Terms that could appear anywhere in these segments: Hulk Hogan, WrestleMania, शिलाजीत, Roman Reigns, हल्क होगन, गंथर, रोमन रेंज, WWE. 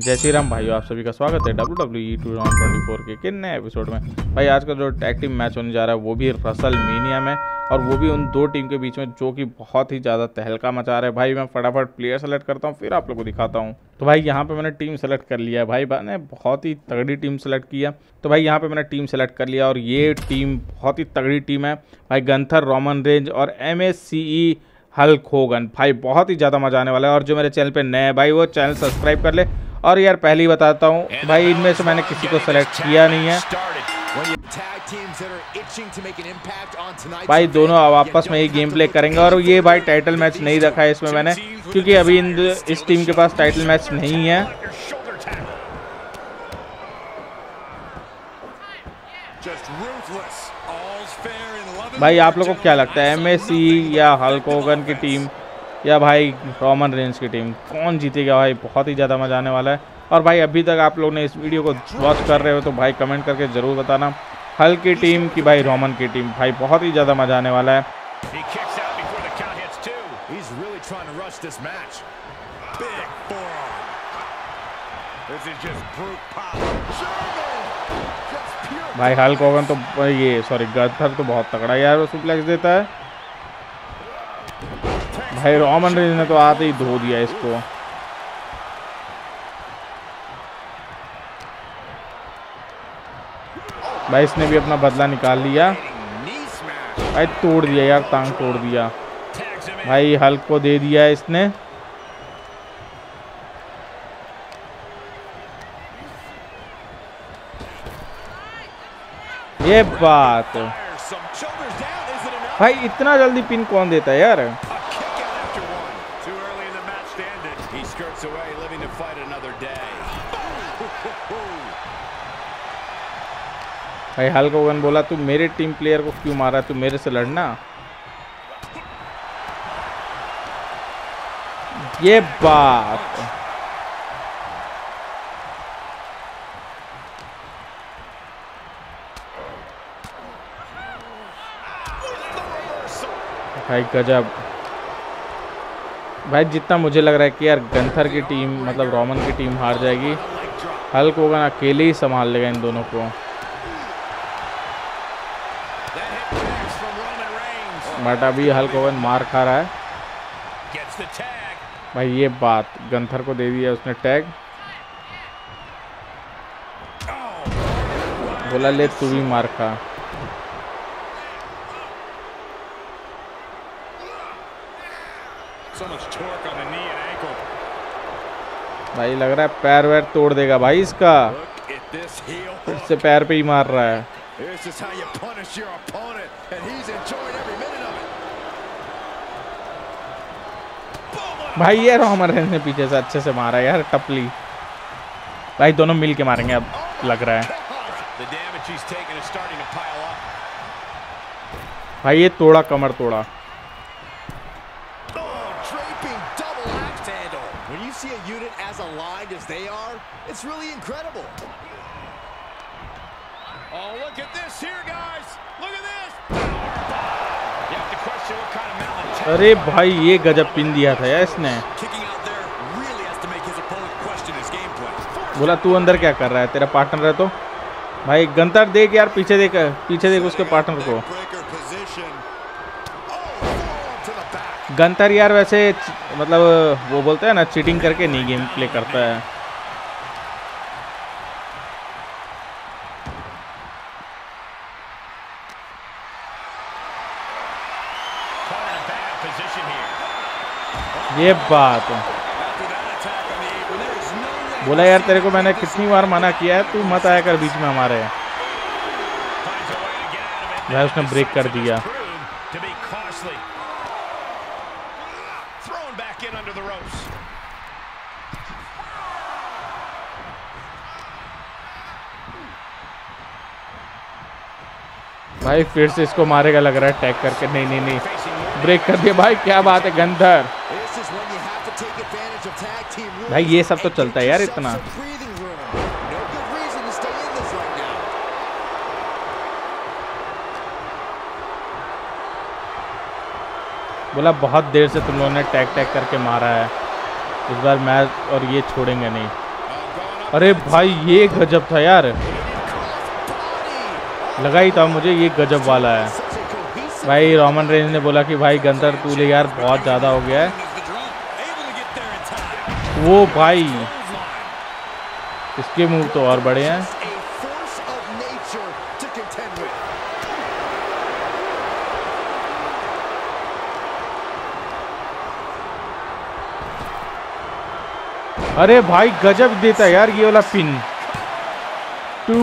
जय श्री राम भाइयों, आप सभी का स्वागत है WWE 2024 के किन्ने एपिसोड में। भाई आज का जो टैग टीम मैच होने जा रहा है वो भी रेसलमेनिया में, और वो भी उन दो टीम के बीच में जो कि बहुत ही ज़्यादा तहलका मचा रहा है। भाई मैं फटाफट प्लेयर सेलेक्ट करता हूँ, फिर आप लोगों को दिखाता हूँ। तो भाई यहाँ पे मैंने टीम सेलेक्ट कर लिया है। भाई मैंने बहुत ही तगड़ी टीम सेलेक्ट किया। तो भाई यहाँ पे मैंने टीम सेलेक्ट कर लिया और ये टीम बहुत ही तगड़ी टीम है। भाई गंथर, रोमन रेंज और MSCE हल्क होगन। भाई बहुत ही ज़्यादा मजा आने वाला है। और जो मेरे चैनल पर नए हैं भाई वो चैनल सब्सक्राइब कर ले। और यार पहले ही बताता हूँ भाई, इनमें से मैंने किसी को सेलेक्ट किया नहीं है। भाई दोनों अब आपस में ही गेम प्ले करेंगे। और ये भाई टाइटल मैच नहीं रखा है इसमें मैंने, क्योंकि अभी इस टीम के पास टाइटल मैच नहीं है। भाई आप लोगों को क्या लगता है, MSCE या हल्क होगन की टीम या भाई रोमन रेंज की टीम, कौन जीतेगा? भाई बहुत ही ज़्यादा मजा आने वाला है। और भाई अभी तक आप लोग ने इस वीडियो को वॉच कर रहे हो तो भाई कमेंट करके ज़रूर बताना, हल्क की टीम कि भाई रोमन की टीम। भाई बहुत ही ज़्यादा मजा आने वाला है। भाई हल्क होगन तो ये सॉरी गंथर तो बहुत तगड़ा यार, वो सुप्लेक्स देता है। भाई रोमन रेंज ने तो आते ही धो दिया इसको। भाई इसने भी अपना बदला निकाल लिया। भाई तोड़ दिया यार, टांग तोड़ दिया। भाई हल्क को दे दिया इसने। ये बात भाई इतना जल्दी पिन कौन देता है यार। भाई हल्क होगन बोला तू मेरे टीम प्लेयर को क्यों मारा, तू मेरे से लड़ना। ये बात भाई गजब। भाई जितना मुझे लग रहा है कि यार गंथर की टीम मतलब रोमन की टीम हार जाएगी, हल्क होगन अकेले ही संभाल लेगा इन दोनों को। बट अभी हल्क होगन मार खा रहा है। भाई ये बात गंथर को दे दिया उसने टैग, बोला ले तू भी मार खा। भाई लग रहा है पैर वैर तोड़ देगा भाई इसका, फिर से पैर पे ही मार रहा है। भाई ये रोमन रेंज ने पीछे से अच्छे से मारा यार टपली। भाई दोनों मिल के मारेंगे अब लग रहा है। भाई ये तोड़ा, कमर तोड़ा। अरे भाई ये गजब पिन दिया था यार इसने, बोला तू अंदर क्या कर रहा है, तेरा पार्टनर है तो। भाई गंथर देख यार, पीछे देख उसके पार्टनर को। गंथर यार वैसे मतलब वो बोलते हैं ना, चीटिंग करके नहीं गेम प्ले करता है। ये बात बोला यार तेरे को मैंने कितनी बार मना किया है, तू मत आया कर बीच में हमारे। भाई उसने ब्रेक कर दिया। भाई फिर से इसको मारेगा लग रहा है टैग करके। नहीं ब्रेक कर दिया। भाई क्या बात है गंथर। भाई ये सब तो चलता है यार इतना। बोला बहुत देर से तुम लोगों ने टैग करके मारा है, इस बार मैच और ये छोड़ेंगे नहीं। अरे भाई ये गजब था यार, लगा ही था मुझे ये गजब वाला है भाई। रोमन रेंज ने बोला कि भाई गंतर तू ले यार, बहुत ज़्यादा हो गया है। वो भाई इसके मूव तो और बड़े हैं। अरे भाई गजब देता है यार ये वाला पिन। 2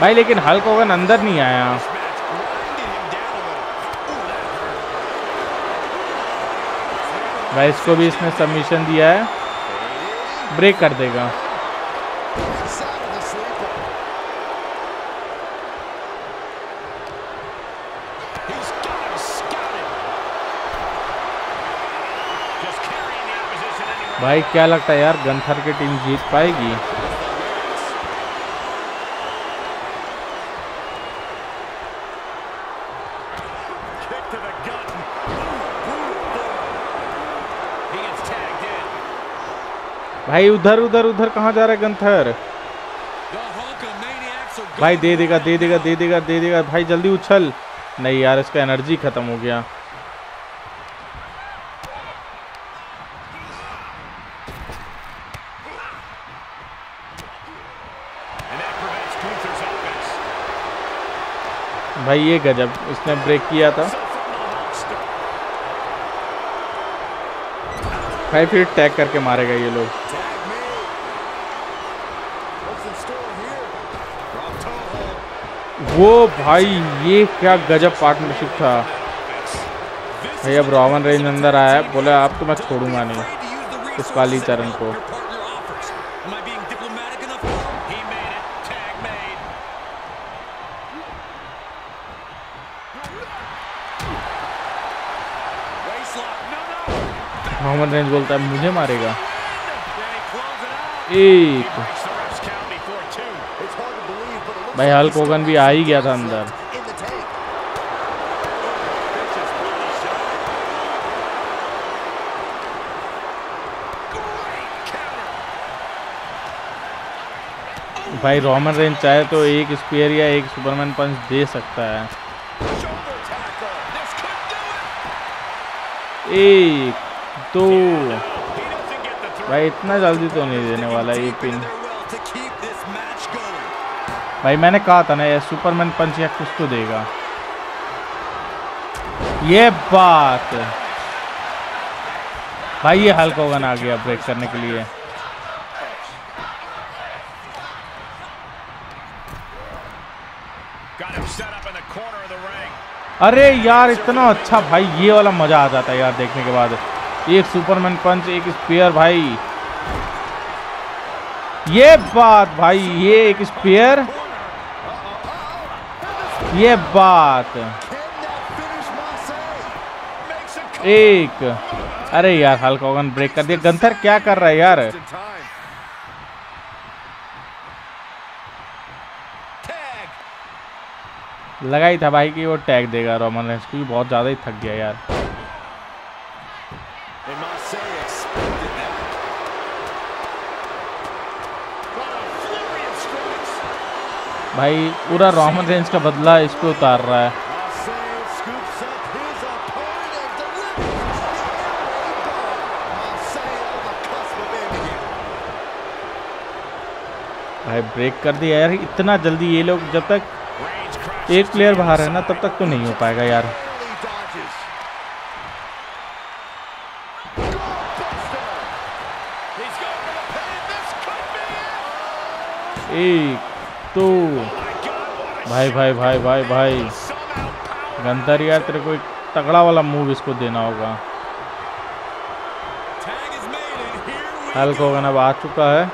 भाई, लेकिन हल्क होगन अंदर नहीं आया। भाई इसको भी इसने सबमिशन दिया है, ब्रेक कर देगा। भाई क्या लगता है यार गंथर की टीम जीत पाएगी? भाई उधर उधर उधर कहाँ जा रहा है गंथर? भाई दे देगा दे देगा दे देगा दे देगा। भाई जल्दी उछल। नहीं यार इसका एनर्जी खत्म हो गया। भाई ये गजब, इसने ब्रेक किया था। भाई फिर टैग करके मारेगा ये लोग। वो भाई ये क्या गजब पार्टनरशिप था भाई। अब रोमन रेंज अंदर आया, बोला आप तो मैं छोड़ूंगा नहीं इस वाली चरण को। मोहम्मद रेंज बोलता है मुझे मारेगा। एक भाई हल्क होगन भी आ ही गया था अंदर। भाई रोमन रेंज चाहे तो एक स्पीयर या एक सुपरमैन पंच दे सकता है। एक तो भाई इतना जल्दी तो नहीं देने वाला ये पिन। भाई मैंने कहा था ना ये सुपरमैन पंच या कुछ तो देगा। ये बात भाई ये हल्क होगन आ गया ब्रेक करने के लिए। अरे यार इतना अच्छा भाई ये वाला मजा आ जाता है यार देखने के बाद। एक सुपरमैन पंच एक स्पीयर भाई। ये बात भाई ये एक स्पीयर। ये बात एक। अरे यार हल्क होगन ब्रेक कर दिया। गंथर क्या कर रहा है यार? लगा ही था भाई कि वो टैग देगा रोमन रेंस को। बहुत ज्यादा ही थक गया यार। भाई पूरा रोमन रेंज का बदला इसको उतार रहा है। भाई ब्रेक कर दिया यार इतना जल्दी। ये लोग जब तक एक प्लेयर बाहर है ना तब तक तो नहीं हो पाएगा यार। एक तो भाई भाई भाई भाई भाई गंतर यार तेरे को एक तगड़ा वाला मूव इसको देना होगा। हल्क होगन अब आ चुका है।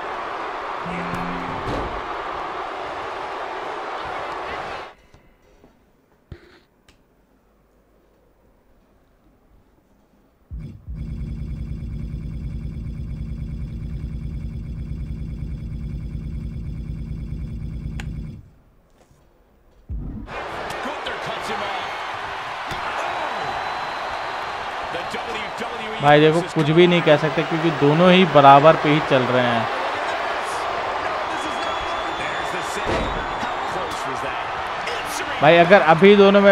भाई देखो कुछ भी नहीं कह सकते क्योंकि दोनों ही बराबर पे ही चल रहे हैं। भाई अगर अभी दोनों में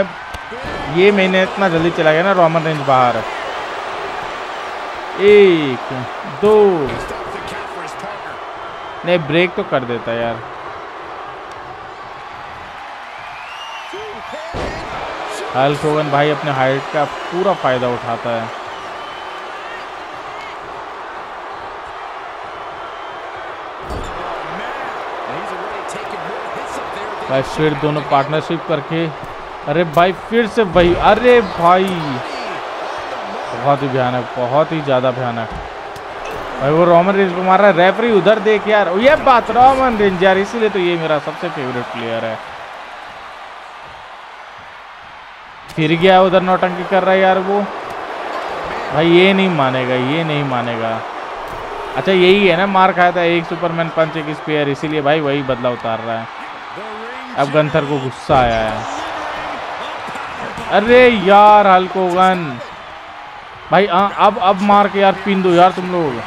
ये महीने इतना जल्दी चला गया ना रोमन रेंज बाहर, 1 2 नहीं ब्रेक तो कर देता यार। हल्क होगन भाई अपने हाइट का पूरा फायदा उठाता है। भाई फिर दोनों पार्टनरशिप करके, अरे भाई फिर से वही, अरे भाई बहुत ही भयानक, बहुत ही ज्यादा भयानक। भाई वो रोमन रेंज को मार रहा है, रेफरी उधर देख यार। ये बात रोमन रेंज यार, इसीलिए तो ये मेरा सबसे फेवरेट प्लेयर है। फिर गया उधर नौटंकी कर रहा है यार वो। भाई ये नहीं मानेगा, ये नहीं मानेगा। अच्छा यही है ना, मार खाया था, एक सुपरमैन पंच एक स्पेयर, इसीलिए भाई वही बदला उतार रहा है। अब गंथर को गुस्सा आया है। अरे यार हल्क होगन भाई अब मार के यार पिन दो यार तुम लोग।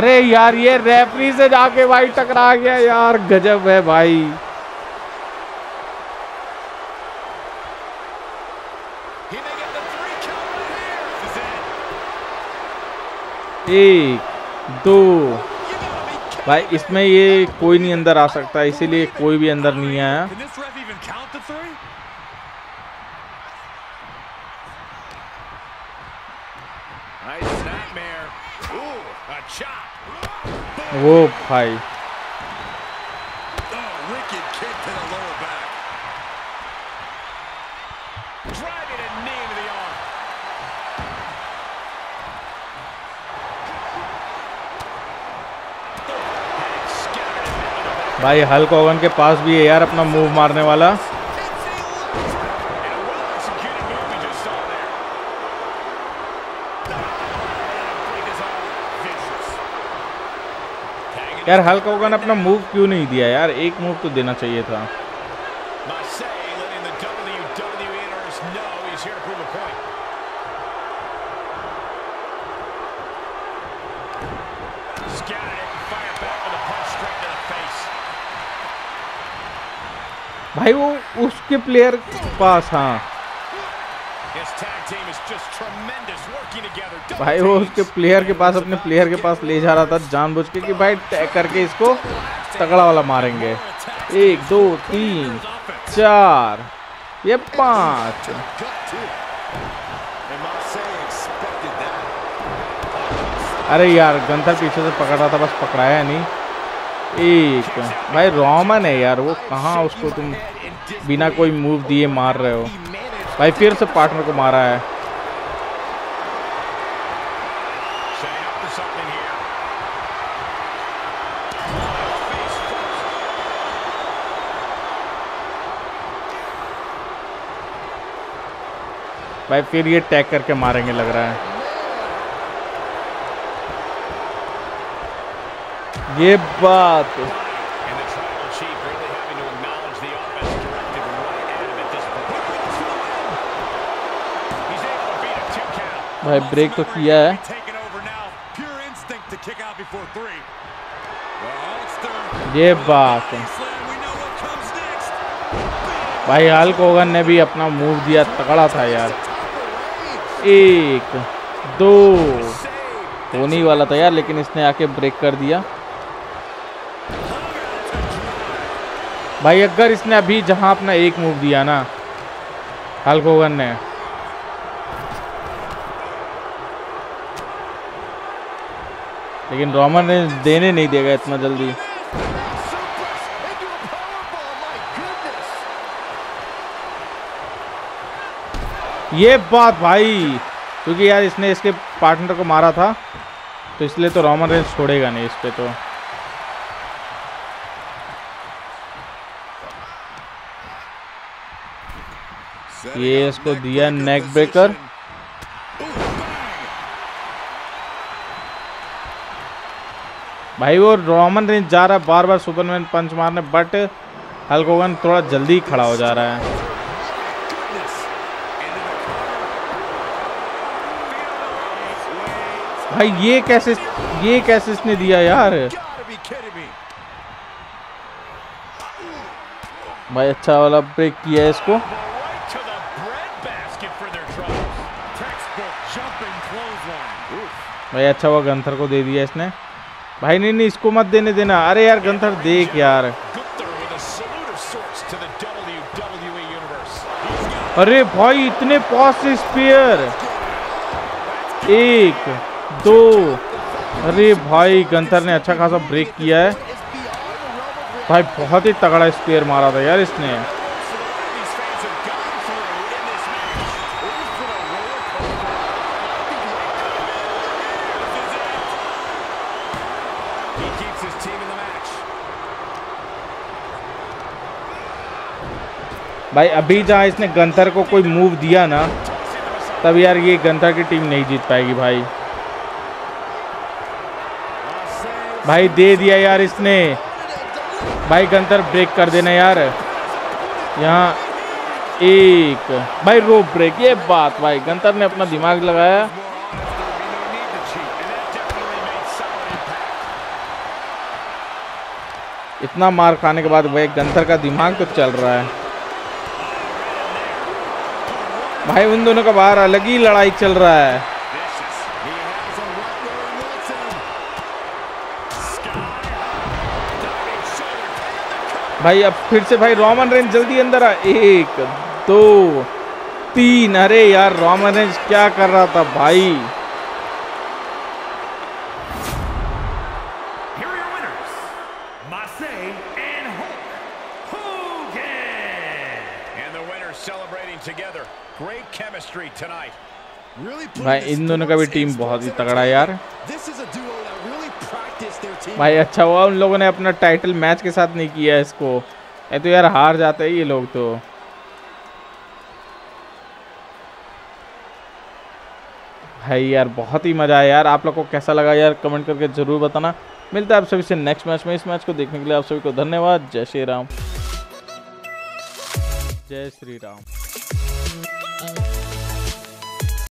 अरे यार ये रेफरी से जाके भाई टकरा गया यार, गजब है भाई। एक दो भाई इसमें ये कोई नहीं अंदर आ सकता, इसीलिए कोई भी अंदर नहीं आया। वो भाई भाई हल्क होगन के पास भी है यार अपना मूव मारने वाला। यार हल्क होगन अपना मूव क्यों नहीं दिया यार, एक मूव तो देना चाहिए था। भाई वो उसके प्लेयर पास, हाँ भाई वो उसके प्लेयर के पास, अपने प्लेयर के पास ले जा रहा था जानबूझ के कि भाई टैग करके इसको तगड़ा वाला मारेंगे। 1 2 3 4 ये 5 अरे यार गंथर पीछे से पकड़ रहा था, बस पकड़ाया नहीं। एक भाई रोमन है यार वो, कहाँ उसको तुम बिना कोई मूव दिए मार रहे हो। भाई फिर से पार्टनर को मारा है। भाई फिर ये टैग करके मारेंगे लग रहा है। ये बात भाई ब्रेक तो किया है। ये बात भाई हल्क होगन ने भी अपना मूव दिया, तगड़ा था यार। 1 2 होने वाला था यार, लेकिन इसने आके ब्रेक कर दिया। भाई अगर इसने अभी जहां अपना एक मूव दिया ना हल्क होगन ने, लेकिन रोमन रेंज देने नहीं देगा इतना जल्दी। ये बात भाई क्योंकि यार इसने इसके पार्टनर को मारा था तो इसलिए तो रोमन रेंज छोड़ेगा नहीं इस पे तो। ये इसको दिया नेक ब्रेकर। भाई वो रोमन रेंज जा रहा है बार बार सुपरमैन पंच मारने, बट हल्क होगन थोड़ा जल्दी खड़ा हो जा रहा है। भाई ये कैसे इसने दिया यार भाई। अच्छा वाला ब्रेक किया है इसको। भाई अच्छा हुआ गंथर को दे दिया इसने। भाई नहीं नहीं इसको मत देने देना। अरे यार गंथर देख यार। अरे भाई इतने पास से स्पीयर, एक दो। अरे भाई गंथर ने अच्छा खासा ब्रेक किया है भाई। बहुत ही तगड़ा स्पेयर मारा था यार इसने। भाई अभी जहां इसने गंथर को कोई मूव दिया ना, तब यार ये गंथर की टीम नहीं जीत पाएगी भाई। भाई दे दिया यार इसने। भाई गंथर ब्रेक कर देना यार यहाँ। एक भाई रोप ब्रेक। ये बात भाई गंथर ने अपना दिमाग लगाया। इतना मार खाने के बाद भाई गंथर का दिमाग तो चल रहा है भाई। उन दोनों का बाहर अलग ही लड़ाई चल रहा है। भाई अब फिर से भाई रोमन रेंज जल्दी अंदर आ। एक दो तीन। अरे यार रोमन रेंज क्या कर रहा था भाई। भाई इन दोनों का भी टीम बहुत ही तगड़ा यार भाई। अच्छा हुआ उन लोगों ने अपना टाइटल मैच के साथ नहीं किया इसको, ये तो यार हार जाते हैं ये लोग तो। भाई यार बहुत ही मजा आया यार। आप लोग को कैसा लगा यार कमेंट करके जरूर बताना। मिलता है आप सभी से नेक्स्ट मैच में। इस मैच को देखने के लिए आप सभी को धन्यवाद। जय श्री राम। जय श्री राम।